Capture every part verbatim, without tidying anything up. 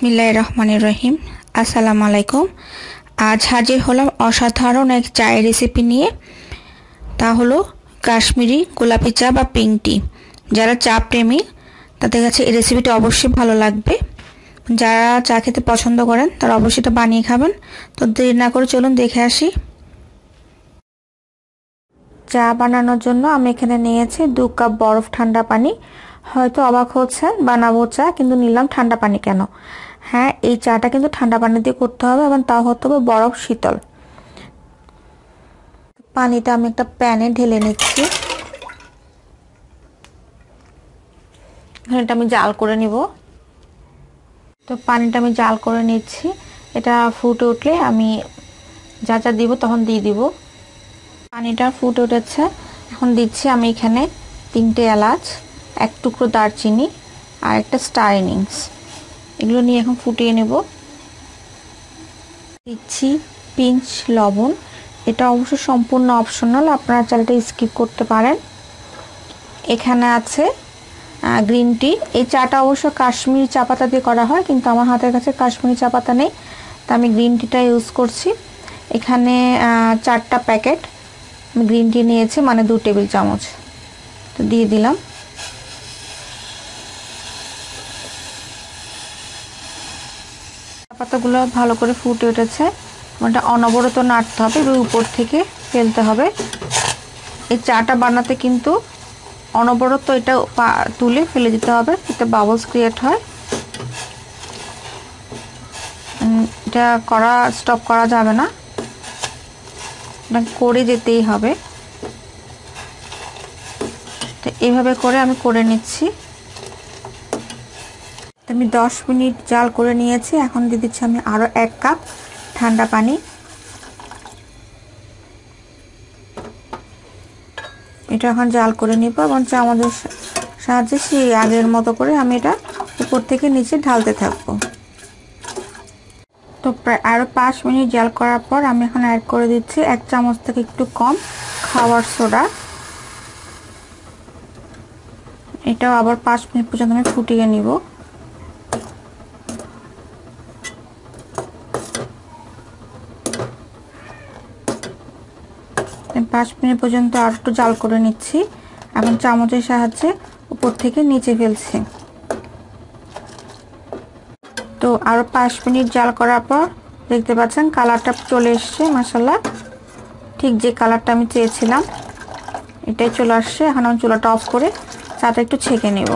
बिस्मिल्लाह रहमानिर रहीम अस्सलाम वालेकुम। आज हाजिर हलाम असाधारण एक चाय रेसिपी निये, ता हलो काश्मीरी गोलापी चा बा पिंक टी। जारा चा प्रेमी तादेर काछे एई रेसिपिटा अवश्य भालो लागबे। जारा चा खेते पछंद करेन तारा अवश्य एटा बानिये खाबेन। तो देरि ना करे चलुन देखे आसि। चा बानानोर जोन्नो आमि एखाने नियेछि दो कप बरफ ठंडा पानी। হয়তো অবাক হচ্ছেন বানাবো চা কিন্তু নিলাম ঠান্ডা পানি কেন। হ্যাঁ, এই চাটা কিন্তু ঠান্ডা পানি দিয়ে করতে হবে এবং তা হতে হবে বরফ শীতল। পানিটা আমি একটা প্যানে ঢেলে নিচ্ছি, এটা আমি জাল করে নিব। তো পানিটা আমি জাল করে নিচ্ছি, এটা ফুটে উঠলে আমি যা যা দিব তখন দিয়ে দিব। পানিটা ফুটে উঠেছে, এখন দিচ্ছি আমি এখানে তিনটে এলাচ, एक टुकरो दारचिनी और एक स्टार इनिंग्स, एगुलो निये एखन फुटिए नेब। दिच्छी पिंच लवण, एटा अवश्य सम्पूर्ण अपशनल, आपनारा चाइले स्किप करते पारेन। एखाने आछे ग्रीन टी, एई चाटा अवश्य काश्मीरी चा पाता दिये करा हय किन्तु आमार हातेर काछे काश्मीरी चा पाता नेई, ताई आमि ग्रीन टीटा यूज करछि। एखाने चारटा पैकेट ग्रीन टी नियेछि, माने दो टेबिल चामच तो दिये दिलाम। পাতাগুলো ভালো করে ফুটে উঠেছে, এটা অনবরত নাড়তে হবে, উপর থেকে ফেলতে হবে। এই চাটা বানাতে কিন্তু অনবরত এটা তুলে ফেলে দিতে হবে, এতে বাবলস ক্রিয়েট হয়। এটা করা স্টপ করা যাবে না, এটা করে যেতেই হবে। তো এইভাবে করে আমি করে নিচ্ছি। আমি দশ মিনিট জাল করে নিয়েছি, এখন দিয়ে দিচ্ছি আমি আরো এক কাপ ঠান্ডা পানি। এটা এখন জাল করে নিব এবং চামচের সাহায্যে সেই আগের মতো করে আমি এটা উপর থেকে নিচে ঢালতে থাকব। তো প্রায় আরো পাঁচ মিনিট জাল করার পর আমি এখন অ্যাড করে দিচ্ছি এক চামচ থেকে একটু কম খাবার সোডা। এটাও আবার পাঁচ মিনিট পর্যন্ত আমি ফুটিয়ে নিব। পাঁচ মিনিট পর্যন্ত আর একটু জাল করে নিচ্ছি, এখন চামচের সাহায্যে উপর থেকে নিচে ফেলছি। তো আরো পাঁচ মিনিট জাল করার পর দেখতে পাচ্ছেন কালারটা চলে এসছে, মাশাআল্লাহ ঠিক যে কালারটা আমি চেয়েছিলাম এটাই চলে আসছে। এখন আমি চুলাটা অফ করে চাটা একটু ছেঁকে নেব।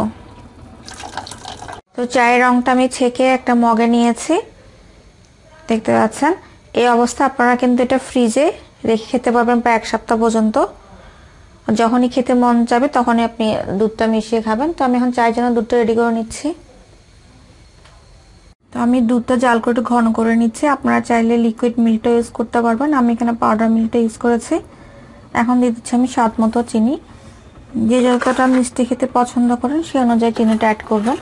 তো চায়ের রঙটা আমি ছেঁকে একটা মগে নিয়েছি, দেখতে পাচ্ছেন। এই অবস্থা আপনারা কিন্তু এটা ফ্রিজে রেখে খেতে পারবেন প্রায় এক সপ্তাহ পর্যন্ত। যখনই খেতে মন যাবে তখনই আপনি দুধটা মিশিয়ে খাবেন। তো আমি এখন চায়ের জন্য দুধটা রেডি করে নিচ্ছি। তো আমি দুধটা জাল করে একটু ঘন করে নিচ্ছি, আপনারা চাইলে লিকুইড মিল্কটা ইউজ করতে পারবেন, আমি এখানে পাউডার মিল্কটা ইউজ করেছি। এখন দিয়ে দিচ্ছি আমি স্বাদ মতো চিনি, যে যতটা মিষ্টি খেতে পছন্দ করেন সেই অনুযায়ী চিনিটা অ্যাড করবেন।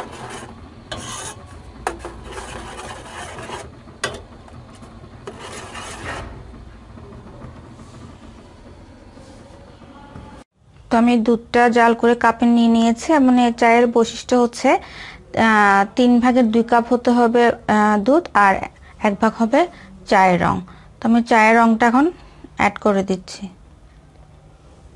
তো আমি দুধটা জাল করে কাপে নিয়ে নিয়েছি। মানে চায়ের বৈশিষ্ট্য হচ্ছে তিন ভাগের দুই কাপ হতে হবে দুধ আর এক ভাগ হবে চায়ের রং। তো আমি চায়ের রংটা এখন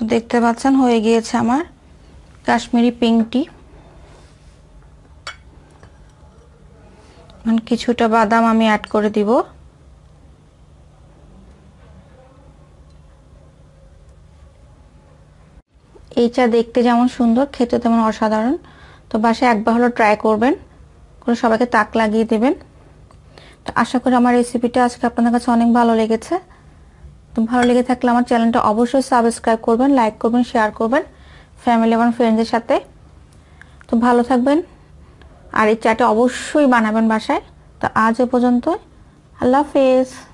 অ্যাড করে দিচ্ছি। দেখতে পাচ্ছেন হয়ে গিয়েছে আমার কাশ্মীরি পিঙ্ক টি। মানে কিছুটা বাদাম আমি অ্যাড করে দিব। এই চা দেখতে যেমন সুন্দর, খেতে তেমন অসাধারণ। তো বাসায় একবার হলো ট্রাই করবেন, করে সবাইকে তাক লাগিয়ে দেবেন। তো আশা করি আমার রেসিপিটা আজকে আপনাদের কাছে অনেক ভালো লেগেছে। তো ভালো লেগে থাকলে আমার চ্যানেলটা অবশ্যই সাবস্ক্রাইব করবেন, লাইক করবেন, শেয়ার করবেন ফ্যামিলি এবং ফ্রেন্ডসদের সাথে। তো ভালো থাকবেন আর এই চাটা অবশ্যই বানাবেন বাসায়। তো আজ এ পর্যন্ত, আল্লাহ হাফেজ।